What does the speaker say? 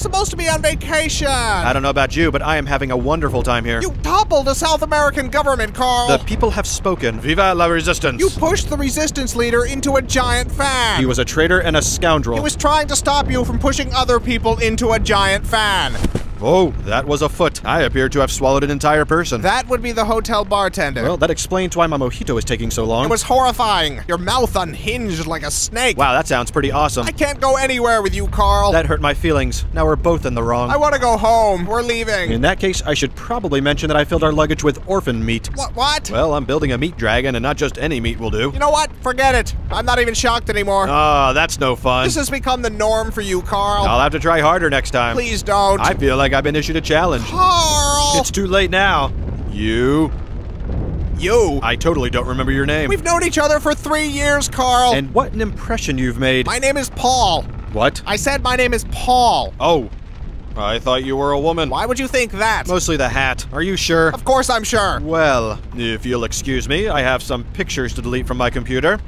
supposed to be on vacation. I don't know about you, but I am having a wonderful time here. You toppled a South American government, Carl. The people have spoken. Viva la resistance. You pushed the resistance leader into a giant fan. He was a traitor and a scoundrel. He was trying to stop you from pushing other people into a giant fan. Oh, that was a foot. I appear to have swallowed an entire person. That would be the hotel bartender. Well, that explains why my mojito is taking so long. It was horrifying. Your mouth unhinged like a snake. Wow, that sounds pretty awesome. I can't go anywhere with you, Carl. That hurt my feelings. Now we're both in the wrong. I want to go home. We're leaving. In that case, I should probably mention that I filled our luggage with orphan meat. What? Well, I'm building a meat dragon, and not just any meat will do. You know what? Forget it. I'm not even shocked anymore. Oh, that's no fun. This has become the norm for you, Carl. I'll have to try harder next time. Please don't. I feel like I've been issued a challenge. Carl! It's too late now. You? I totally don't remember your name. We've known each other for 3 years, Carl. And what an impression you've made. My name is Paul. What? I said my name is Paul. Oh, I thought you were a woman. Why would you think that? Mostly the hat. Are you sure? Of course I'm sure. Well, if you'll excuse me, I have some pictures to delete from my computer.